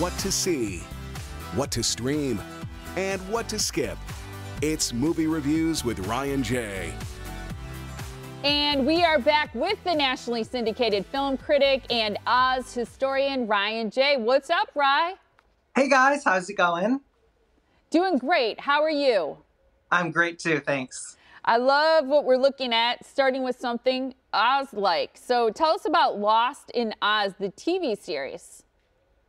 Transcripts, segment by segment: what to see, what to stream, and what to skip. It's Movie Reviews with Ryan J. And we are back with the nationally syndicated film critic and Oz historian, Ryan J. What's up, Rye? Hey, guys. How's it going? Doing great. How are you? I'm great, too. Thanks. I love what we're looking at, starting with something Oz-like. So tell us about Lost in Oz, the TV series.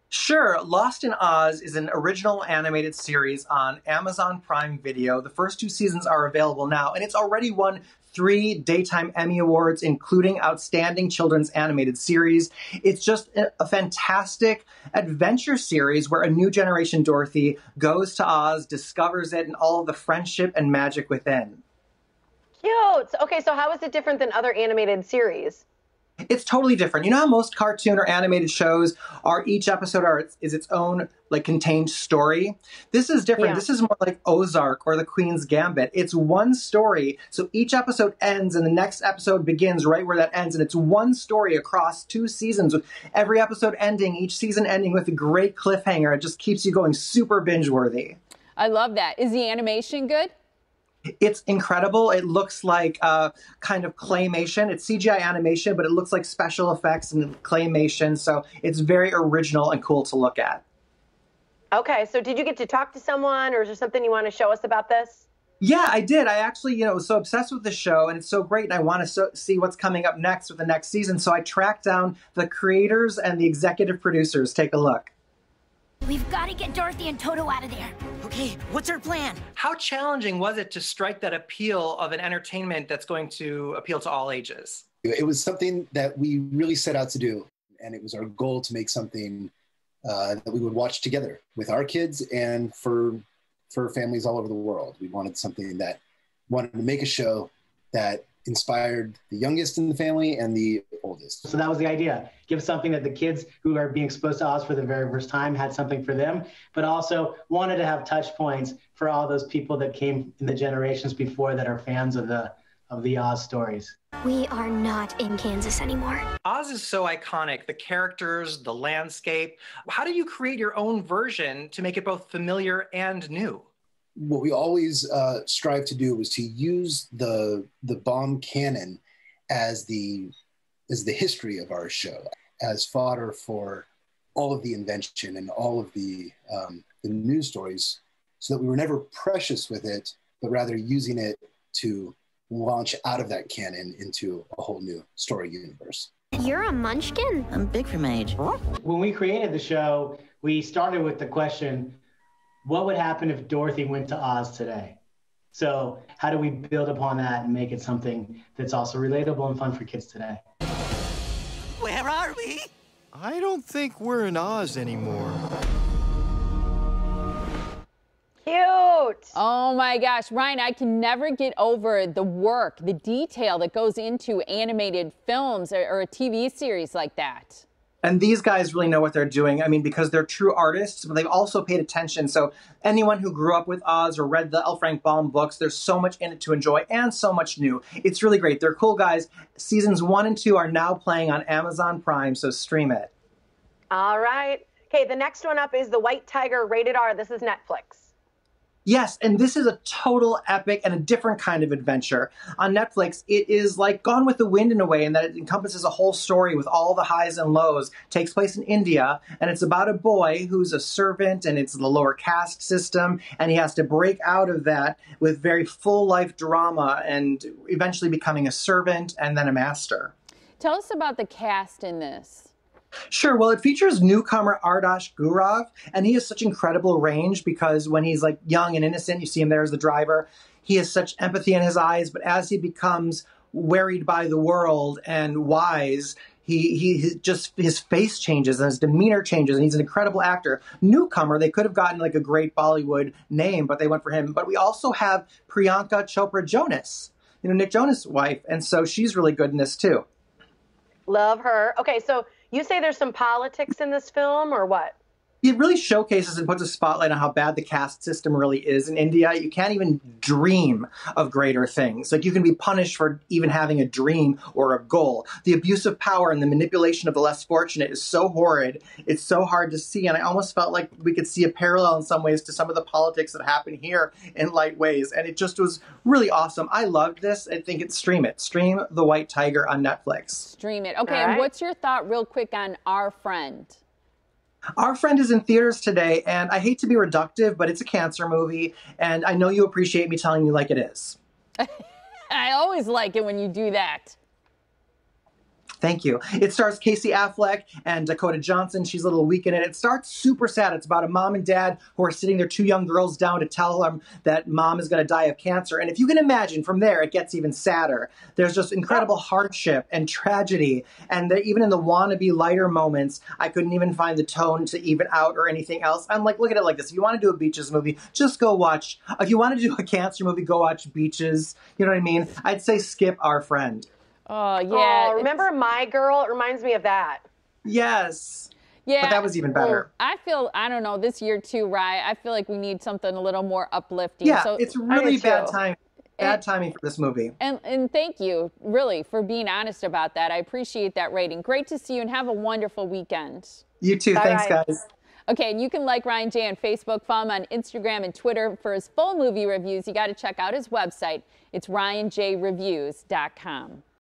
Sure. Lost in Oz is an original animated series on Amazon Prime Video. The first two seasons are available now, and it's already won 3 Daytime Emmy Awards, including Outstanding Children's Animated Series. It's just a fantastic adventure series where a new generation Dorothy goes to Oz, discovers it, and all of the friendship and magic within. Cute. Okay, so how is it different than other animated series? It's totally different. You know how most cartoon or animated shows are each episode is its own like contained story? This is different. Yeah. This is more like Ozark or The Queen's Gambit. It's one story. So each episode ends and the next episode begins right where that ends. And it's one story across 2 seasons, with every episode ending, each season ending with a great cliffhanger. It just keeps you going super binge-worthy. I love that. Is the animation good? It's incredible. It looks like kind of claymation. It's CGI animation, but it looks like special effects and claymation. So it's very original and cool to look at. Okay. So did you get to talk to someone, or is there something you want to show us about this? Yeah, I did. I actually, you know, was so obsessed with the show, and it's so great, and I want to see what's coming up next with the next season. So I tracked down the creators and the executive producers. Take a look. We've got to get Dorothy and Toto out of there. Okay, what's our plan? How challenging was it to strike that appeal of an entertainment that's going to appeal to all ages? It was something that we really set out to do, and it was our goal to make something that we would watch together with our kids and for families all over the world. We wanted something that wanted to make a show that inspired the youngest in the family and the oldest. So that was the idea. Give something that the kids who are being exposed to Oz for the very first time had something for them, but also wanted to have touch points for all those people that came in the generations before that are fans of the Oz stories. We are not in Kansas anymore. Oz is so iconic, the characters, the landscape. How do you create your own version to make it both familiar and new? What we always strive to do was to use the Baum canon as the history of our show, as fodder for all of the invention and all of the news stories, so that we were never precious with it, but rather using it to launch out of that canon into a whole new story universe. You're a munchkin? I'm big for my age. When we created the show, we started with the question, what would happen if Dorothy went to Oz today? So how do we build upon that and make it something that's also relatable and fun for kids today? Where are we? I don't think we're in Oz anymore. Cute. Oh my gosh, Ryan, I can never get over the work, the detail that goes into animated films or a TV series like that. And these guys really know what they're doing. I mean, because they're true artists, but they've also paid attention. So anyone who grew up with Oz or read the L. Frank Baum books, there's so much in it to enjoy and so much new. It's really great. They're cool guys. Seasons 1 and 2 are now playing on Amazon Prime, so stream it. All right. Okay, the next one up is The White Tiger, rated R. This is Netflix. Yes, and this is a total epic and a different kind of adventure. On Netflix, it is like Gone with the Wind in a way, in that it encompasses a whole story with all the highs and lows. It takes place in India, and it's about a boy who's a servant, and it's the lower caste system, and he has to break out of that with very full-life drama and eventually becoming a servant and then a master. Tell us about the cast in this. Sure. Well, it features newcomer Ardash Gurov, and he has such incredible range because when he's like young and innocent, you see him there as the driver. He has such empathy in his eyes, but as he becomes wearied by the world and wise, his face changes and his demeanor changes, and he's an incredible actor. Newcomer, they could have gotten like a great Bollywood name, but they went for him. But we also have Priyanka Chopra Jonas, you know, Nick Jonas' wife, and so she's really good in this too. Love her. Okay, so you say there's some politics in this film, or what? it really showcases and puts a spotlight on how bad the caste system really is in India. You can't even dream of greater things. Like, you can be punished for even having a dream or a goal. The abuse of power and the manipulation of the less fortunate is so horrid. It's so hard to see. And I almost felt like we could see a parallel in some ways to some of the politics that happen here in light ways. And it just was really awesome. I loved this. I think it's stream it. Stream The White Tiger on Netflix. Stream it. Okay, and what's your thought real quick on Our Friend? Our Friend is in theaters today, and I hate to be reductive, but it's a cancer movie, and I know you appreciate me telling you like it is. I always like it when you do that. Thank you. It stars Casey Affleck and Dakota Johnson. She's a little weak in it. It starts super sad. It's about a mom and dad who are sitting their two young girls down to tell them that mom is going to die of cancer. And if you can imagine, from there, it gets even sadder. There's just incredible hardship and tragedy. And even in the wannabe lighter moments, I couldn't even find the tone to even out or anything else. I'm like, look at it like this. If you want to do a Beaches movie, just go watch. If you want to do a cancer movie, go watch Beaches. You know what I mean? I'd say skip Our Friend. Oh, yeah. Oh, remember My Girl? It reminds me of that. Yes. Yeah. But that was even better. I feel, I don't know, this year too, Rye, I feel like we need something a little more uplifting. Yeah, so, it's really bad timing. Bad timing for this movie. And thank you, really, for being honest about that. I appreciate that rating. Great to see you, and have a wonderful weekend. You too. Bye. Thanks, guys. Okay, and you can like Ryan J on Facebook, follow him on Instagram and Twitter for his full movie reviews. You got to check out his website. It's RyanJReviews.com.